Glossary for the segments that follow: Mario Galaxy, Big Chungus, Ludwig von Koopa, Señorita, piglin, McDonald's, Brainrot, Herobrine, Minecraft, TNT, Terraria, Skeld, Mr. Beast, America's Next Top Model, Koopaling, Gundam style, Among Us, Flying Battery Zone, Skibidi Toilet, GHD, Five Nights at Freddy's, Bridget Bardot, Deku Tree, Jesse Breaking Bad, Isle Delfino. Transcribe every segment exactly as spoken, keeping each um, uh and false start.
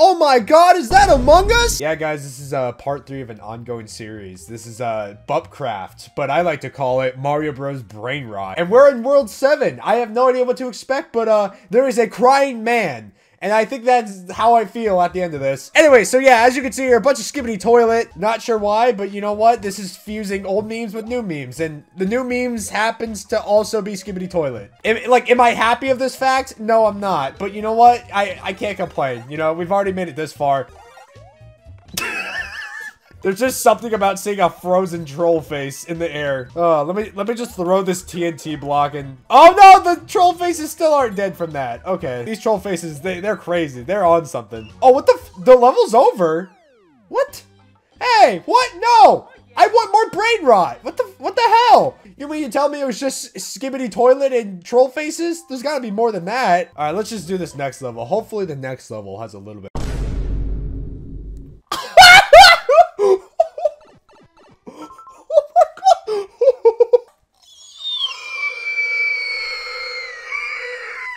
Oh my god, is that Among Us? Yeah guys, this is uh, part three of an ongoing series. This is uh, Bupcraft, but I like to call it Mario Bros. Brain Rot. And we're in World seven. I have no idea what to expect, but uh, there is a crying man. And I think that's how I feel at the end of this. Anyway, so yeah, as you can see here, a bunch of Skibidi Toilet. Not sure why, but you know what? This is fusing old memes with new memes. And the new memes happens to also be Skibidi Toilet. Am, like, am I happy of this fact? No, I'm not. But you know what? I, I can't complain. You know, we've already made it this far. There's just something about seeing a frozen troll face in the air. Oh, let me let me just throw this T N T block and... Oh no, the troll faces still aren't dead from that. Okay, these troll faces, they, they're crazy. They're on something. Oh, what the f- the level's over? What? Hey, what? No! I want more brain rot! What the what the hell? You mean you tell me it was just Skibidi Toilet and troll faces? There's gotta be more than that. Alright, let's just do this next level. Hopefully the next level has a little bit...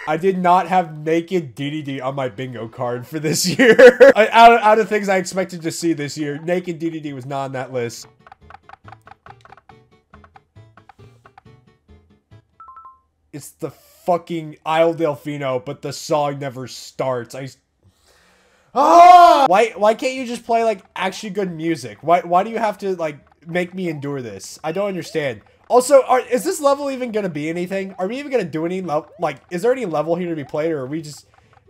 I did not have naked D D D on my bingo card for this year. I, out, of, out of things I expected to see this year, naked D D D was not on that list. It's the fucking Isle Delfino, but the song never starts. I... Ah! Why, why can't you just play, like, actually good music? Why, why do you have to, like, make me endure this? I don't understand. Also, are, is this level even going to be anything? Are we even going to do any level? Like, is there any level here to be played, or are we just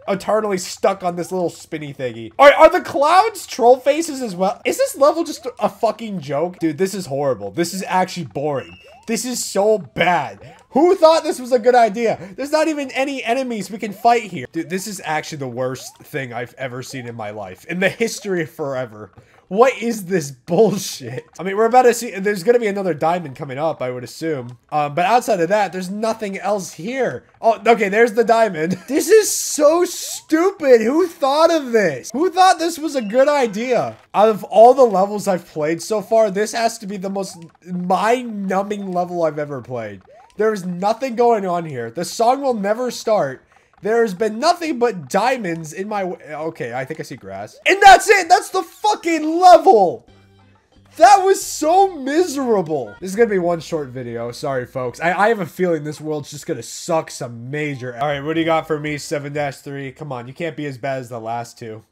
eternally stuck on this little spinny thingy? All right, are the clouds troll faces as well? Is this level just a fucking joke? Dude, this is horrible. This is actually boring. This is so bad. Who thought this was a good idea? There's not even any enemies we can fight here. Dude, this is actually the worst thing I've ever seen in my life. In the history of forever. What is this bullshit? I mean, we're about to see, there's gonna be another diamond coming up, I would assume. Um, but outside of that, there's nothing else here. Oh, okay, there's the diamond. This is so stupid. Who thought of this? Who thought this was a good idea? Out of all the levels I've played so far, this has to be the most mind-numbing level I've ever played. There is nothing going on here. The song will never start. There's been nothing but diamonds in my way. Okay, I think I see grass. And that's it! That's the fucking level! That was so miserable! This is gonna be one short video. Sorry, folks. I, I have a feeling this world's just gonna suck some major... Alright, what do you got for me, seven dash three? Come on, you can't be as bad as the last two.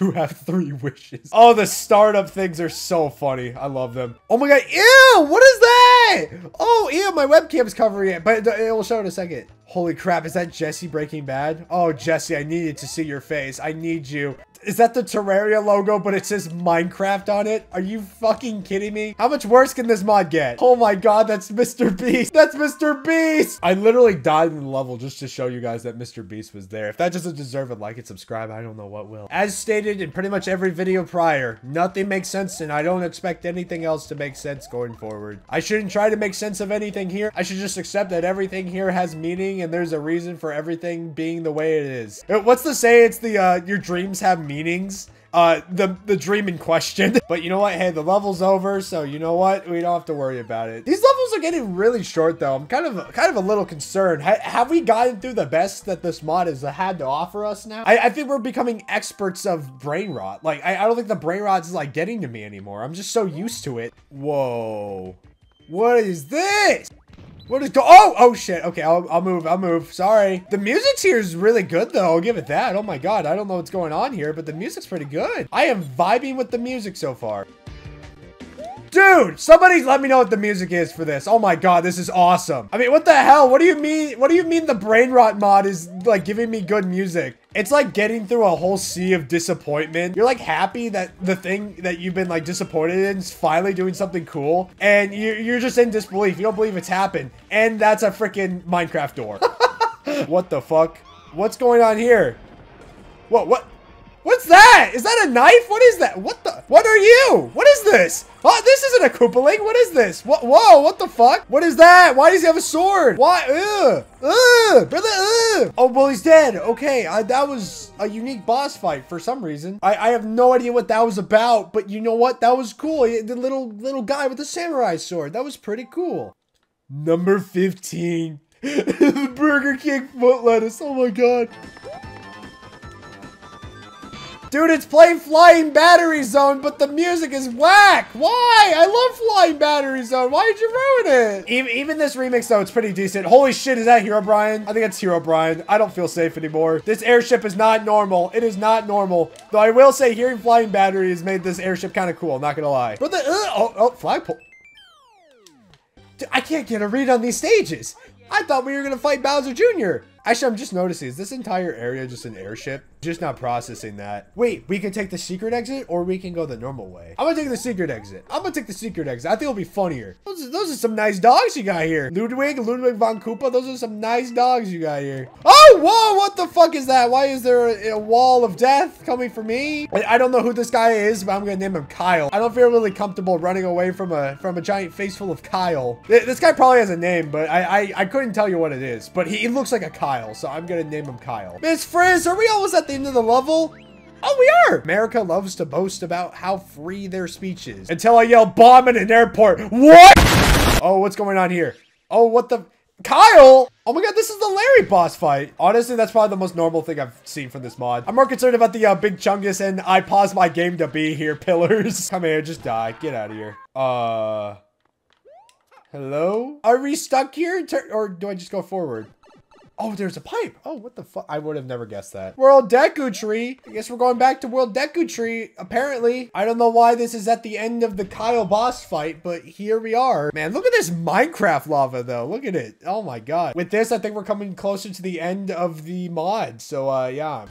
You have three wishes. Oh, the startup things are so funny. I love them. Oh my god, ew! What is that? Oh, ew, my webcam's covering it, but it will show in a second. Holy crap, is that Jesse Breaking Bad? Oh, Jesse, I needed to see your face. I need you. Is that the Terraria logo, but it says Minecraft on it? Are you fucking kidding me? How much worse can this mod get? Oh my god, that's Mister Beast. That's Mister Beast! I literally died in the level just to show you guys that Mister Beast was there. If that doesn't deserve a like and subscribe, I don't know what will. As stated in pretty much every video prior, nothing makes sense, and I don't expect anything else to make sense going forward. I shouldn't try to make sense of anything here. I should just accept that everything here has meaning, and there's a reason for everything being the way it is. What's the say? It's the, uh, your dreams have meaning. meanings uh the the dream in question. But you know what, hey, the level's over, so you know what, we don't have to worry about it. These levels are getting really short though. I'm kind of kind of a little concerned. Ha have we gotten through the best that this mod has had to offer us now? I, I think we're becoming experts of brain rot. Like I, I don't think the brain rot is like getting to me anymore. I'm just so used to it. Whoa, what is this? What is go- Oh! Oh shit. Okay, I'll, I'll move. I'll move. Sorry. The music here is really good though. I'll give it that. Oh my god. I don't know what's going on here, but the music's pretty good. I am vibing with the music so far. Dude, somebody let me know what the music is for this. Oh my god, this is awesome. I mean, what the hell? What do you mean? What do you mean the brain rot mod is like giving me good music? It's like getting through a whole sea of disappointment. You're like happy that the thing that you've been like disappointed in is finally doing something cool. And you, you're just in disbelief. You don't believe it's happened. And that's a freaking Minecraft door. What the fuck? What's going on here? What, what? What's that? Is that a knife? What is that? What the? What are you? What is this? Oh, this isn't a Koopaling. What is this? What? Whoa, what the fuck? What is that? Why does he have a sword? Why? Ugh. Ugh. Brother, ugh. Oh, well, he's dead. Okay, I, that was a unique boss fight for some reason. I, I have no idea what that was about, but you know what? That was cool. The little, little guy with the samurai sword. That was pretty cool. Number fifteen. The Burger King foot lettuce. Oh, my God. Dude, it's playing Flying Battery Zone, but the music is whack. Why? I love Flying Battery Zone. Why did you ruin it? Even, even this remix, though, it's pretty decent. Holy shit, is that Herobrine? I think it's Herobrine. I don't feel safe anymore. This airship is not normal. It is not normal. Though I will say hearing Flying Battery has made this airship kind of cool. Not gonna lie. But the, uh, oh, oh, flagpole. Dude, I can't get a read on these stages. I thought we were gonna fight Bowser Junior Actually, I'm just noticing, is this entire area just an airship? Just not processing that. Wait, we can take the secret exit or we can go the normal way. I'm gonna take the secret exit. I'm gonna take the secret exit. I think it'll be funnier. Those, those are some nice dogs you got here. Ludwig, Ludwig von Koopa, those are some nice dogs you got here. Oh, whoa, what the fuck is that? Why is there a, a wall of death coming for me? I, I don't know who this guy is, but I'm gonna name him Kyle. I don't feel really comfortable running away from a from a giant face full of Kyle. This guy probably has a name, but I, I, I couldn't tell you what it is, but he, he looks like a Kyle. So I'm gonna name him Kyle. Miss Frizz, are we almost at the end of the level? Oh, we are! America loves to boast about how free their speech is. Until I yell bomb in an airport. What? Oh, what's going on here? Oh, what the? Kyle! Oh my god, this is the Larry boss fight. Honestly, that's probably the most normal thing I've seen from this mod. I'm more concerned about the uh, big Chungus and I paused my game to be here pillars. Come here, just die. Get out of here. Uh. Hello? Are we stuck here? Or do I just go forward? Oh, there's a pipe. Oh, what the fuck? I would have never guessed that. World Deku Tree. I guess we're going back to World Deku Tree, apparently. I don't know why this is at the end of the Kyle boss fight, but here we are. Man, look at this Minecraft lava, though. Look at it. Oh, my God. With this, I think we're coming closer to the end of the mod. So, uh, yeah.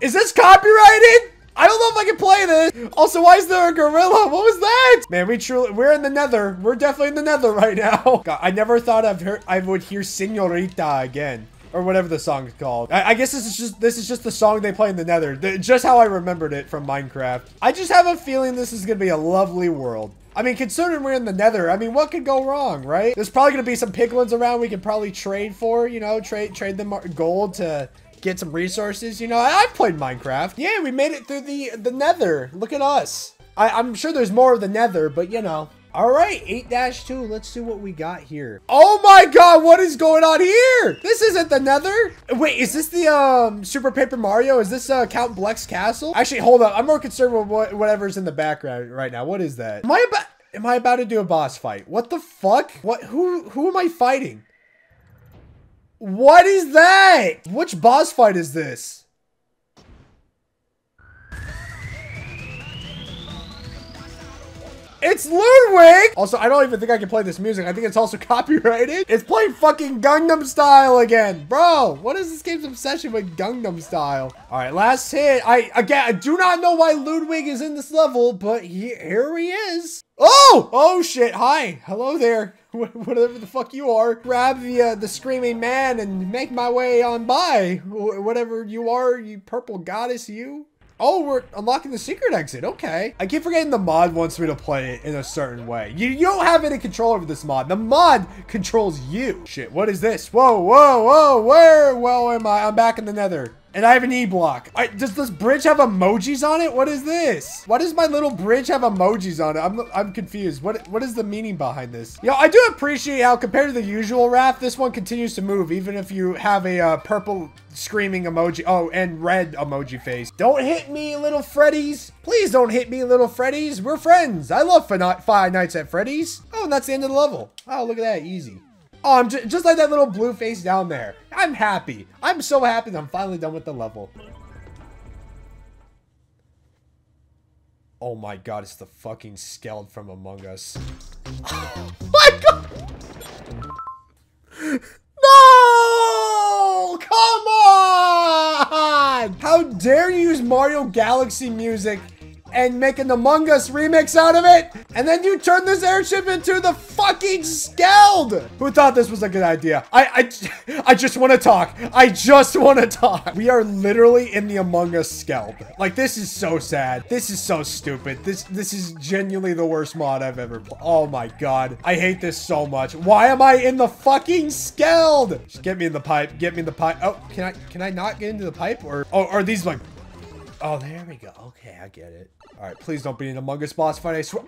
Is this copyrighted? I don't know if I can play this. Also, why is there a gorilla? What was that? Man, we truly, we're in the nether. We're definitely in the nether right now. God, I never thought I've heard, I would hear Señorita again. Or whatever the song is called. I, I guess this is just this is just the song they play in the nether. The, just how I remembered it from Minecraft. I just have a feeling this is going to be a lovely world. I mean, considering we're in the nether, I mean, what could go wrong, right? There's probably going to be some piglins around we can probably trade for, you know, trade, trade them gold to get some resources. You know, I, I've played Minecraft. Yeah, we made it through the, the nether. Look at us. I, I'm sure there's more of the nether, but you know. All right, eight dash two, let's see what we got here. Oh my God, what is going on here? This isn't the nether. Wait, is this the um, Super Paper Mario? Is this uh, Count Bleck's castle? Actually, hold up. I'm more concerned with what, whatever's in the background right now. What is that? Am I about, am I about to do a boss fight? What the fuck? What? Who, who am I fighting? What is that? Which boss fight is this? It's Ludwig! Also, I don't even think I can play this music. I think it's also copyrighted. It's playing fucking Gundam Style again. Bro, what is this game's obsession with Gundam Style? All right, last hit. I, again, I do not know why Ludwig is in this level, but he, here he is. Oh! Oh, shit. Hi. Hello there. Whatever the fuck you are, grab the uh, the screaming man and make my way on by. Wh whatever you are, you purple goddess, you. Oh, we're unlocking the secret exit. Okay. I keep forgetting the mod wants me to play it in a certain way. You, you don't have any control over this mod. The mod controls you. Shit, what is this? Whoa, whoa, whoa, where, where am I? I'm back in the nether. And I have an E block. I, does this bridge have emojis on it? What is this? Why does my little bridge have emojis on it? I'm, I'm confused. What, what is the meaning behind this? Yo, I do appreciate how compared to the usual raft, this one continues to move even if you have a uh, purple screaming emoji. Oh, and red emoji face. Don't hit me, little Freddy's. Please don't hit me, little Freddy's. We're friends. I love Five Nights at Freddy's. Oh, and that's the end of the level. Oh, look at that. Easy. Oh, I'm just, just like that little blue face down there. I'm happy. I'm so happy that I'm finally done with the level. Oh my God, it's the fucking Skeld from Among Us. Oh my God! No! Come on! How dare you use Mario Galaxy music and make an Among Us remix out of it? And then you turn this airship into the fucking Skeld. Who thought this was a good idea? I, I, I just want to talk. I just want to talk. We are literally in the Among Us Skeld. Like, this is so sad. This is so stupid. This, this is genuinely the worst mod I've ever played. Oh my God. I hate this so much. Why am I in the fucking Skeld? Just get me in the pipe. Get me in the pipe. Oh, can I, can I not get into the pipe? Or, oh, are these like, oh, there we go. Okay, I get it. All right, please don't be an Among Us boss fight, I swear.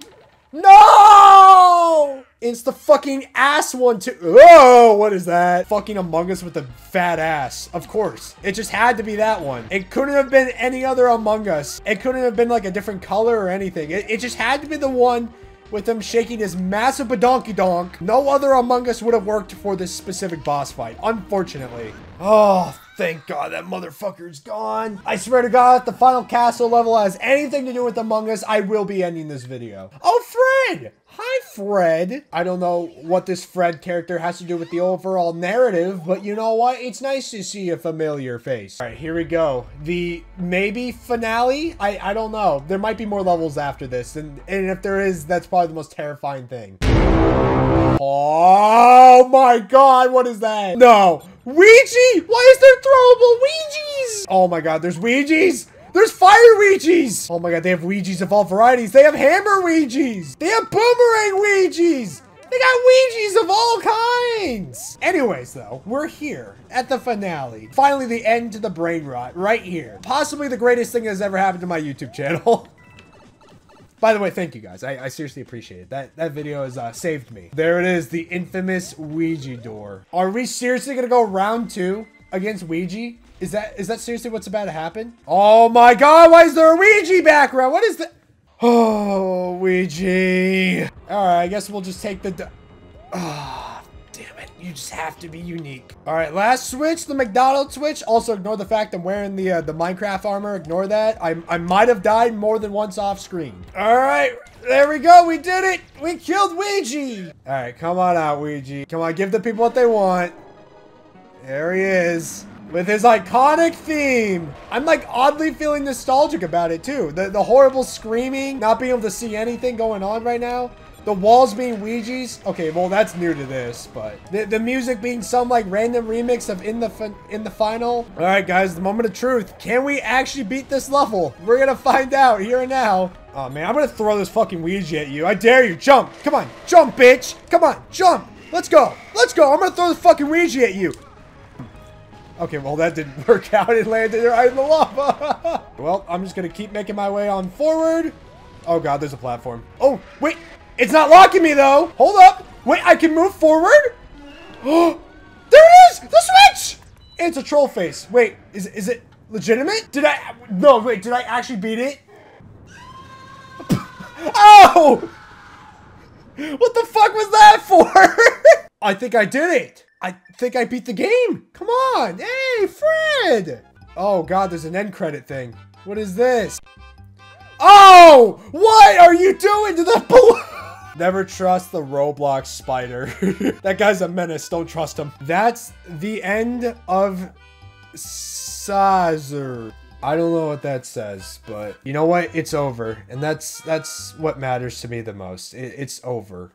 No! It's the fucking ass one too. Oh, what is that? Fucking Among Us with a fat ass. Of course. It just had to be that one. It couldn't have been any other Among Us. It couldn't have been like a different color or anything. It, it just had to be the one with him shaking his massive badonky donk. No other Among Us would have worked for this specific boss fight, unfortunately. Oh, thank God that motherfucker's gone. I swear to God, if the final castle level has anything to do with Among Us, I will be ending this video. Oh, Fred! Hi, Fred. I don't know what this Fred character has to do with the overall narrative, but you know what? It's nice to see a familiar face. All right, here we go. The maybe finale? I, I don't know. There might be more levels after this, and, and if there is, that's probably the most terrifying thing. Oh my God, what is that? No. Weegee! Why is there throwable Weegees? Oh my God, there's Weegees! There's fire Weegees! Oh my God, they have Weegees of all varieties. They have hammer Weegees! They have boomerang Weegees! They got Weegees of all kinds! Anyways though, we're here at the finale. Finally the end to the brain rot, right here. Possibly the greatest thing that's ever happened to my YouTube channel. By the way, thank you guys. I, I seriously appreciate it. That that video has uh, saved me. There it is, the infamous Weegee door. Are we seriously gonna go round two against Weegee? Is that is that seriously what's about to happen? Oh my God! Why is there a Weegee background? What is that? Oh, Weegee. All right, I guess we'll just take the. Ah, oh, damn it! You just have to be unique. All right, last switch, the McDonald's switch. Also, ignore the fact I'm wearing the uh, the Minecraft armor. Ignore that. I I might have died more than once off screen. All right, there we go. We did it. We killed Weegee. All right, come on out, Weegee. Come on, give the people what they want. There he is with his iconic theme. I'm like oddly feeling nostalgic about it too. The the horrible screaming, not being able to see anything going on right now. The walls being Weegees. Okay, well that's new to this, but the, the music being some like random remix of in the fin in the final. All right, guys, the moment of truth. Can we actually beat this level? We're gonna find out here and now. Oh man, I'm gonna throw this fucking Weegee at you. I dare you. Jump. Come on, jump, bitch. Come on, jump. Let's go. Let's go. I'm gonna throw the fucking Weegee at you. Okay, well that didn't work out. It landed right in the lava. Well, I'm just gonna keep making my way on forward. Oh God, there's a platform. Oh wait. It's not locking me though. Hold up. Wait, I can move forward? Oh, there it is! The switch! It's a troll face. Wait, is, is it legitimate? Did I, no, wait, did I actually beat it? Oh! What the fuck was that for? I think I did it. I think I beat the game. Come on. Hey, Fred. Oh God, there's an end credit thing. What is this? Oh, what are you doing to the balloon? Never trust the Roblox spider. That guy's a menace. Don't trust him. That's the end of Sazer. I don't know what that says, but you know what? It's over. And that's that's what matters to me the most. It, it's over.